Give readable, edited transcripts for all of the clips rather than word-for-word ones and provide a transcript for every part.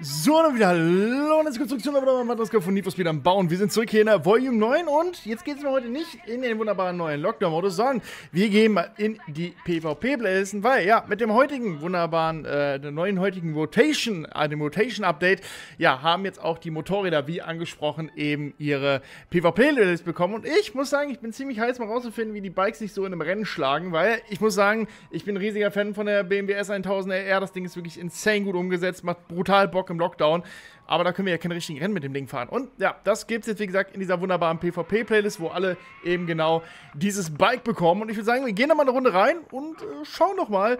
So, dann wieder hallo und herzlich Konstruktion, aber mal das von Need for Speed Unbound. Wir sind zurück hier in der Volume 9 und jetzt geht es mir heute nicht in den wunderbaren neuen Lockdown-Modus, sondern wir gehen mal in die PvP-Playlisten, weil ja, mit dem heutigen wunderbaren, der neuen heutigen Rotation, dem Rotation-Update, ja, haben jetzt auch die Motorräder, wie angesprochen, eben ihre PvP-Playlist bekommen und ich muss sagen, ich bin ziemlich heiß, mal rauszufinden, wie die Bikes sich so in einem Rennen schlagen, weil ich muss sagen, ich bin ein riesiger Fan von der BMW S1000RR, das Ding ist wirklich insane gut umgesetzt, macht brutal Bock im Lockdown, aber da können wir ja keinen richtigen Rennen mit dem Ding fahren. Und ja, das gibt es jetzt, wie gesagt, in dieser wunderbaren PvP-Playlist, wo alle eben genau dieses Bike bekommen. Und ich würde sagen, wir gehen da mal eine Runde rein und schauen doch mal,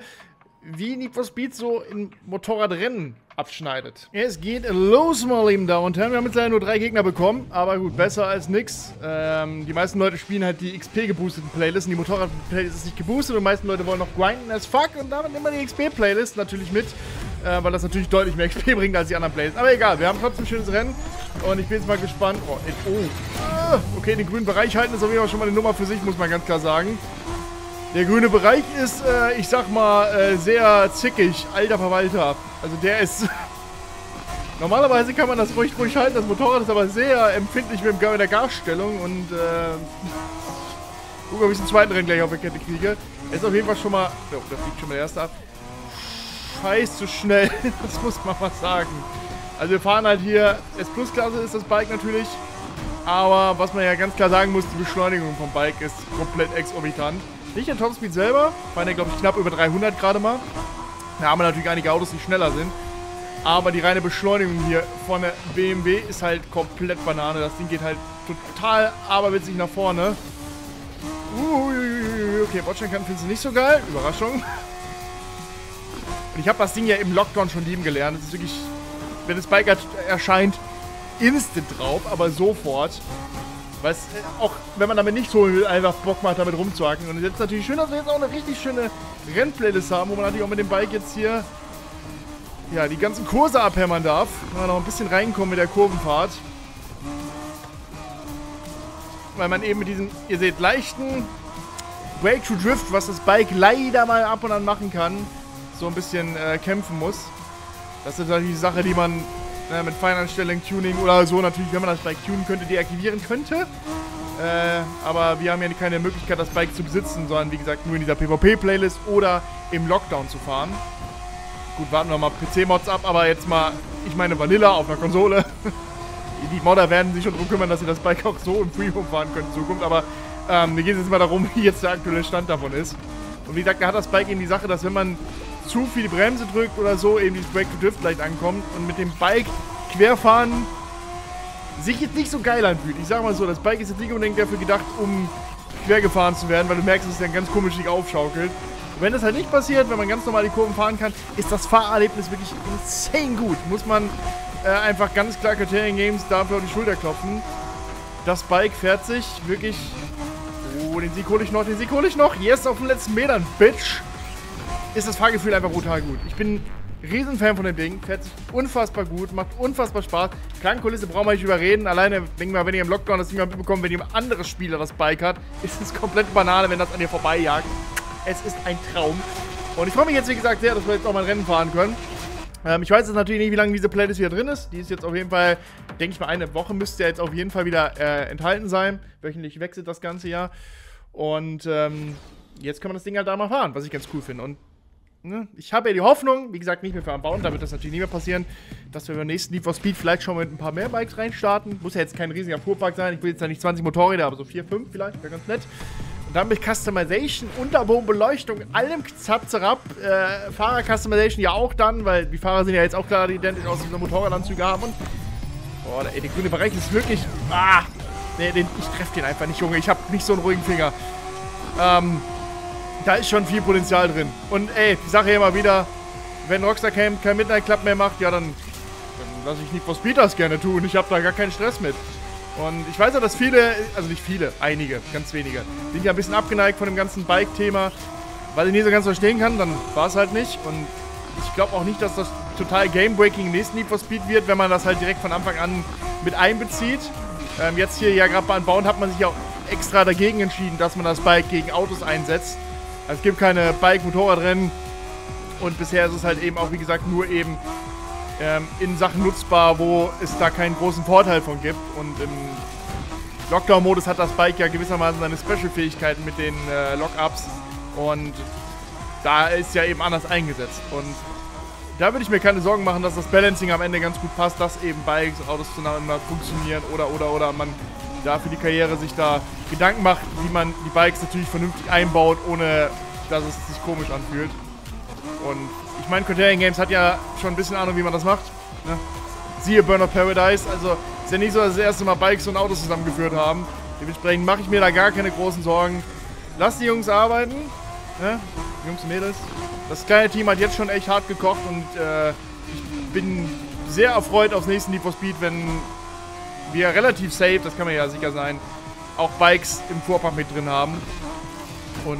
wie Need for Speed so im Motorradrennen abschneidet. Es geht los, meine lieben Damen und Herren. Wir haben jetzt leider nur 3 Gegner bekommen, aber gut, besser als nix. Die meisten Leute spielen halt die XP-geboosteten Playlisten. Die Motorrad-Playlist ist nicht geboostet und die meisten Leute wollen noch grinden as fuck. Und damit nehmen wir die XP-Playlist natürlich mit, weil das natürlich deutlich mehr XP bringt als die anderen Playlisten. Aber egal, wir haben trotzdem ein schönes Rennen und ich bin jetzt mal gespannt. Okay, den grünen Bereich halten ist auf jeden Fall schon mal eine Nummer für sich, muss man ganz klar sagen. Der grüne Bereich ist, ich sag mal, sehr zickig, alter Verwalter. Also der ist... Normalerweise kann man das ruhig halten, das Motorrad ist aber sehr empfindlich mit der Gasstellung und... Guck mal, ob ich den zweiten Rennen gleich auf der Kette kriege. Ist auf jeden Fall schon mal... Oh, da fliegt schon mal der erste ab. Scheiß zu schnell, das muss man mal sagen. Also wir fahren halt hier... S-Plus-Klasse ist das Bike natürlich. Aber was man ja ganz klar sagen muss, die Beschleunigung vom Bike ist komplett exorbitant. Nicht der Topspeed selber, fahren ja glaube ich knapp über 300 gerade mal. Da haben wir natürlich einige Autos, die schneller sind. Aber die reine Beschleunigung hier von der BMW ist halt komplett Banane. Das Ding geht halt total aberwitzig nach vorne. Okay, Bordsteinkante findest du nicht so geil. Überraschung. Und ich habe das Ding ja im Lockdown schon lieben gelernt. Das ist wirklich, wenn das Bike erscheint, instant drauf, aber sofort. Weil es, auch wenn man damit nicht so einfach Bock macht, damit rumzuhacken. Und jetzt natürlich schön, dass wir jetzt auch eine richtig schöne Rennplaylist haben, wo man natürlich auch mit dem Bike jetzt hier ja, die ganzen Kurse abhämmern darf. Wenn man noch ein bisschen reinkommen mit der Kurvenfahrt. Weil man eben mit diesem, ihr seht, leichten Break-to-Drift, was das Bike leider mal ab und an machen kann, so ein bisschen kämpfen muss. Das ist natürlich die Sache, die man... mit Feineinstellung, Tuning oder so natürlich, wenn man das Bike tunen könnte, deaktivieren könnte. Aber wir haben ja keine Möglichkeit, das Bike zu besitzen, sondern wie gesagt nur in dieser PvP-Playlist oder im Lockdown zu fahren. Gut, warten wir mal PC-Mods ab, aber jetzt mal, ich meine Vanilla auf einer Konsole. Die Modder werden sich schon drum kümmern, dass sie das Bike auch so im Freeform fahren können in Zukunft, aber mir geht es jetzt mal darum, wie jetzt der aktuelle Stand davon ist. Und wie gesagt, da hat das Bike eben die Sache, dass wenn man zu viel die Bremse drückt oder so, eben dieses Break-to-Drift leicht ankommt und mit dem Bike querfahren sich jetzt nicht so geil anfühlt. Ich sag mal so, das Bike ist jetzt nicht unbedingt dafür gedacht, um quer gefahren zu werden, weil du merkst, dass es dann ganz komisch sich aufschaukelt. Und wenn das halt nicht passiert, wenn man ganz normal die Kurven fahren kann, ist das Fahrerlebnis wirklich insane gut. Muss man einfach ganz klar Criterion Games dafür auf die Schulter klopfen. Das Bike fährt sich wirklich... Oh, den Sieg hole ich noch, den Sieg hole ich noch. Yes, auf den letzten Metern, Bitch. Ist das Fahrgefühl einfach brutal gut. Ich bin ein Riesenfan von dem Ding. Fährt sich unfassbar gut, macht unfassbar Spaß. Krankenkulisse brauchen wir nicht überreden. Alleine, denk mal, wenn ihr im Lockdown das Ding mal mitbekommt, wenn ihr ein anderes Spieler das Bike hat, ist es komplett Banane, wenn das an dir vorbeijagt. Es ist ein Traum. Und ich freue mich jetzt, wie gesagt, sehr, dass wir jetzt auch mal ein Rennen fahren können. Ich weiß jetzt natürlich nicht, wie lange diese Playlist wieder drin ist. Die ist jetzt auf jeden Fall, denke ich mal, eine Woche müsste ja jetzt auf jeden Fall wieder enthalten sein. Wöchentlich wechselt das ganze Jahr. Und jetzt kann man das Ding halt da mal fahren, was ich ganz cool finde. Und ich habe ja die Hoffnung, wie gesagt, nicht mehr für Unbound, da wird das natürlich nicht mehr passieren, dass wir beim nächsten Need for Speed vielleicht schon mit ein paar mehr Bikes reinstarten. Muss ja jetzt kein riesiger Fuhrpark sein, ich will jetzt ja nicht 20 Motorräder, aber so 4, 5 vielleicht, wäre ganz nett. Und dann mit Customization, Unterbodenbeleuchtung, allem Zapzerab, Fahrer-Customization ja auch dann, weil die Fahrer sind ja jetzt auch klar identisch aus dieser Motorradanzüge haben und... Boah, ey, der grüne Bereich ist wirklich... Ah! Nee, ich treffe den einfach nicht, Junge, ich habe nicht so einen ruhigen Finger. Da ist schon viel Potenzial drin. Und ey, ich sage ja immer wieder, wenn Rockstar kein Midnight Club mehr macht, ja dann lasse ich Need for Speed das gerne tun. Ich habe da gar keinen Stress mit. Und ich weiß ja, dass viele, also nicht viele, einige, ganz wenige, sind ja ein bisschen abgeneigt von dem ganzen Bike-Thema, weil ich nicht so ganz verstehen kann, dann war es halt nicht. Und ich glaube auch nicht, dass das total Game-Breaking im nächsten Need for Speed wird, wenn man das halt direkt von Anfang an mit einbezieht. Jetzt hier ja gerade bei Unbound hat man sich ja auch extra dagegen entschieden, dass man das Bike gegen Autos einsetzt. Also es gibt keine Bike-Motorradrennen und bisher ist es halt eben auch, wie gesagt, nur eben in Sachen nutzbar, wo es da keinen großen Vorteil von gibt. Und im Lockdown-Modus hat das Bike ja gewissermaßen seine Special-Fähigkeiten mit den Lock-Ups. Und da ist ja eben anders eingesetzt. Und da würde ich mir keine Sorgen machen, dass das Balancing am Ende ganz gut passt, dass eben Bikes und Autos zueinander funktionieren oder man da für die Karriere sich da Gedanken macht, wie man die Bikes natürlich vernünftig einbaut, ohne dass es sich komisch anfühlt. Und ich meine, Criterion Games hat ja schon ein bisschen Ahnung, wie man das macht. Ne? Siehe Burnout Paradise, also ist ja nicht so, dass das erste Mal Bikes und Autos zusammengeführt haben. Dementsprechend mache ich mir da gar keine großen Sorgen. Lass die Jungs arbeiten, ne? Jungs und Mädels. Das kleine Team hat jetzt schon echt hart gekocht und ich bin sehr erfreut aufs nächste Need for Speed, wenn wir relativ safe, das kann man ja sicher sein, auch Bikes im Fuhrpark mit drin haben. Und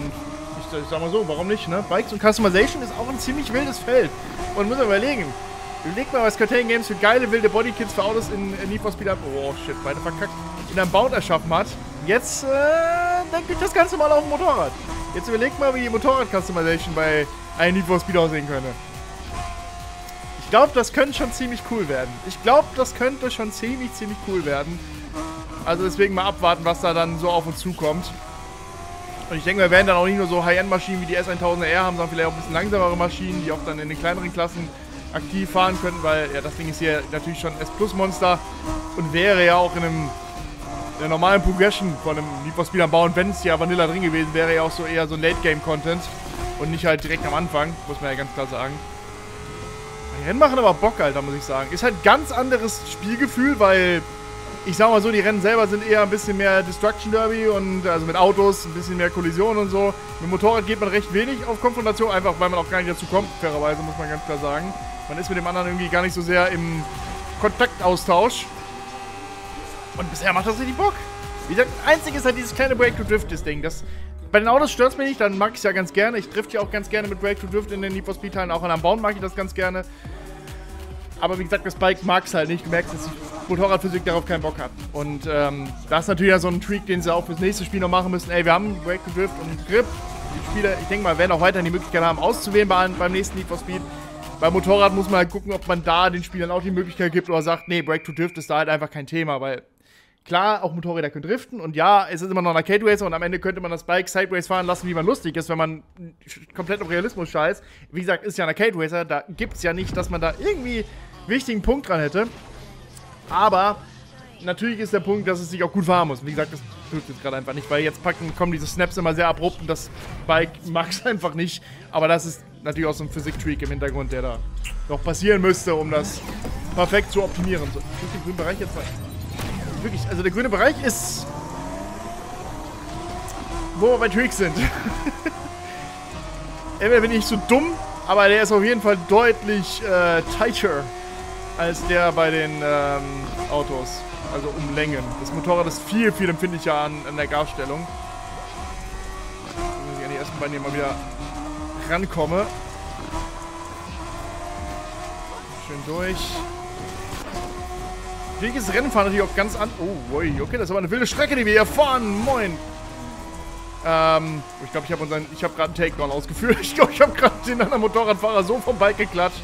ich sag mal so, warum nicht, ne? Bikes und Customization ist auch ein ziemlich wildes Feld. Und muss man überlegen. Überlegt mal, was Criterion Games für geile, wilde Bodykits für Autos in Need for Speed ab. Oh shit, beide verkackt. In einem Bound erschaffen hat. Jetzt denke ich das Ganze mal auf dem Motorrad. Jetzt überlegt mal, wie die Motorrad-Customization bei einem Need for Speed aussehen könnte. Ich glaube, das könnte schon ziemlich cool werden. Also deswegen mal abwarten, was da dann so auf uns zukommt. Und ich denke, wir werden dann auch nicht nur so High-End-Maschinen wie die S1000RR haben, sondern vielleicht auch ein bisschen langsamere Maschinen, die auch dann in den kleineren Klassen aktiv fahren könnten, weil ja das Ding ist hier natürlich schon S-Plus-Monster und wäre ja auch in einem der normalen Progression von einem Need for Speed bauen, wenn es ja Vanilla drin gewesen wäre, ja auch so eher so ein Late-Game-Content und nicht halt direkt am Anfang, muss man ja ganz klar sagen. Die Rennen machen aber Bock, Alter, muss ich sagen. Ist halt ganz anderes Spielgefühl, weil ich sag mal so, die Rennen selber sind eher ein bisschen mehr Destruction Derby und also mit Autos, ein bisschen mehr Kollisionen und so. Mit dem Motorrad geht man recht wenig auf Konfrontation, einfach weil man auch gar nicht dazu kommt, fairerweise, muss man ganz klar sagen. Man ist mit dem anderen irgendwie gar nicht so sehr im Kontaktaustausch. Und bisher macht das richtig Bock. Wie gesagt, das Einzige ist halt dieses kleine Break-to-Drift-Ding. Bei den Autos stört es mich nicht, dann mag ich es ja ganz gerne. Ich drifte ja auch ganz gerne mit Break-to-Drift in den Need for Speed-Teilen. Auch an Unbound mag ich das ganz gerne. Aber wie gesagt, das Bike mag es halt nicht. Du merkst, dass die Motorradphysik darauf keinen Bock hat. Und das ist natürlich ja so ein Trick, den sie auch fürs nächste Spiel noch machen müssen. Ey, wir haben Break-to-Drift und Grip. Die Spieler, ich denke mal, werden auch weiterhin die Möglichkeit haben, auszuwählen beim nächsten Need for Speed. Beim Motorrad muss man halt gucken, ob man da den Spielern auch die Möglichkeit gibt oder sagt, nee, Break-to-Drift ist da halt einfach kein Thema, weil klar, auch Motorräder können driften und ja, es ist immer noch ein Arcade Racer und am Ende könnte man das Bike Sideways fahren lassen, wie man lustig ist, wenn man komplett auf Realismus scheißt. Wie gesagt, ist ja ein Arcade Racer, da gibt's ja nicht, dass man da irgendwie einen wichtigen Punkt dran hätte. Aber natürlich ist der Punkt, dass es sich auch gut fahren muss. Wie gesagt, das tut jetzt gerade einfach nicht, weil jetzt kommen diese Snaps immer sehr abrupt und das Bike mag es einfach nicht. Aber das ist natürlich auch so ein Physik-Tweak im Hintergrund, der da noch passieren müsste, um das perfekt zu optimieren. So, ich muss den grünen Bereich jetzt mal... Wirklich, also der grüne Bereich ist... wo wir bei Tweaks sind. Entweder bin ich so dumm, aber der ist auf jeden Fall deutlich tighter als der bei den Autos. Also um Längen. Das Motorrad ist viel, viel empfindlicher an der Garstellung. Wenn ich an die ersten beiden hier mal wieder rankomme. Schön durch. Dieses Rennen fahren natürlich auch ganz an. Oh, okay, das ist aber eine wilde Strecke, die wir hier fahren. Moin. Ich glaube, ich habe gerade einen Takedown ausgeführt. Ich glaube, ich habe gerade den anderen Motorradfahrer so vom Bike geklatscht.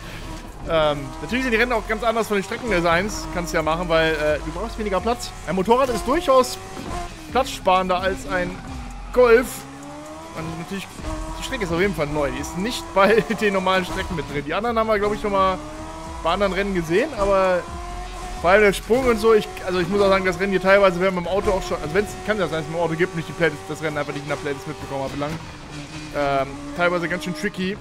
Natürlich sind die Rennen auch ganz anders von den Streckendesigns. Kannst du ja machen, weil du brauchst weniger Platz. Ein Motorrad ist durchaus platzsparender als ein Golf. Und natürlich, die Strecke ist auf jeden Fall neu. Die ist nicht bei den normalen Strecken mit drin. Die anderen haben wir, glaube ich, schon mal bei anderen Rennen gesehen, aber... vor allem der Sprung und so, also ich muss auch sagen, das Rennen hier teilweise werden beim Auto auch schon, also wenn es, kann ja sein, dass es im Auto gibt, nicht die Playlist, das Rennen einfach nicht in der Playlist mitbekommen habe, lang. Teilweise ganz schön tricky,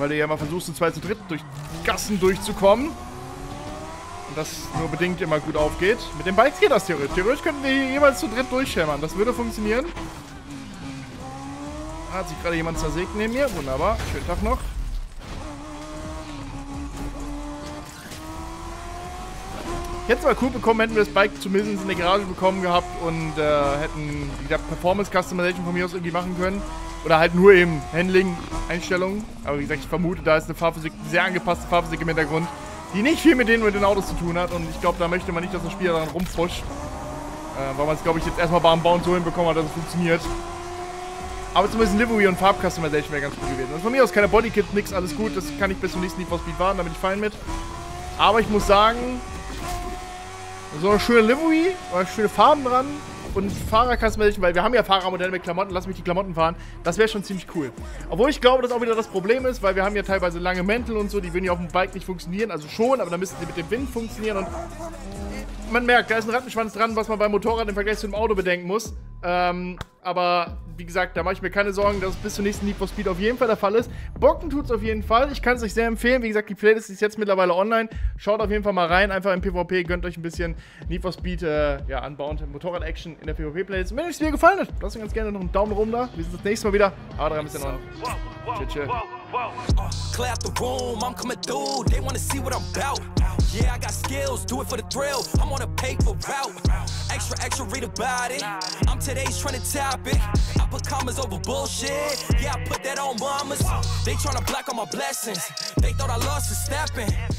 weil du ja mal versuchst, zu dritt durch Gassen durchzukommen. Und das nur bedingt immer gut aufgeht. Mit den Bikes geht das theoretisch. Theoretisch könnten wir hier jeweils zu dritt durchschämmern, das würde funktionieren. Da hat sich gerade jemand zersägt neben mir, wunderbar, schönen Tag noch. Hätten wir cool bekommen, hätten wir das Bike zumindest in der Garage bekommen gehabt und hätten, wie gesagt, Performance-Customization von mir aus irgendwie machen können. Oder halt nur eben Handling-Einstellungen. Aber wie gesagt, ich vermute, da ist eine Fahrphysik, sehr angepasste Fahrphysik im Hintergrund, die nicht viel mit den Autos zu tun hat. Und ich glaube, da möchte man nicht, dass das Spiel daran rumpfuscht. Weil man es, glaube ich, jetzt erstmal beim Bauen so hinbekommen hat, dass es funktioniert. Aber zumindest Livery und Farb-Customization wäre ganz gut gewesen. Und von mir aus keine Bodykit, nix, alles gut. Das kann ich bis zum nächsten Need for Speed warten, da bin ich fein mit. Aber ich muss sagen, so eine schöne Livery, schöne Farben dran und Fahrerkassenmädchen, weil wir haben ja Fahrermodelle mit Klamotten, lass mich die Klamotten fahren, das wäre schon ziemlich cool. Obwohl ich glaube, dass auch wieder das Problem ist, weil wir haben ja teilweise lange Mäntel und so, die würden ja auf dem Bike nicht funktionieren, also schon, aber dann müssten die mit dem Wind funktionieren und man merkt, da ist ein Rattenschwanz dran, was man beim Motorrad im Vergleich zu dem Auto bedenken muss. Aber wie gesagt, da mache ich mir keine Sorgen, dass es bis zum nächsten Need for Speed auf jeden Fall der Fall ist. Bocken tut es auf jeden Fall. Ich kann es euch sehr empfehlen. Wie gesagt, die Playlist ist jetzt mittlerweile online. Schaut auf jeden Fall mal rein. Einfach im PvP. Gönnt euch ein bisschen Need for Speed, ja, Unbound, Motorrad-Action in der PvP-Playlist. Wenn euch das Video gefallen hat, lasst uns ganz gerne noch einen Daumen rum da. Wir sehen uns das nächste Mal wieder. Aber dran bis dann. Clear out the room, I'm coming through. They wanna see what I'm about. Yeah, I got skills, do it for the thrill. I'm on a paper route. Extra, extra, read about it. I'm today's trying to top it. I put commas over bullshit. Yeah, I put that on mamas. They tryna block all my blessings. They thought I lost for snapping.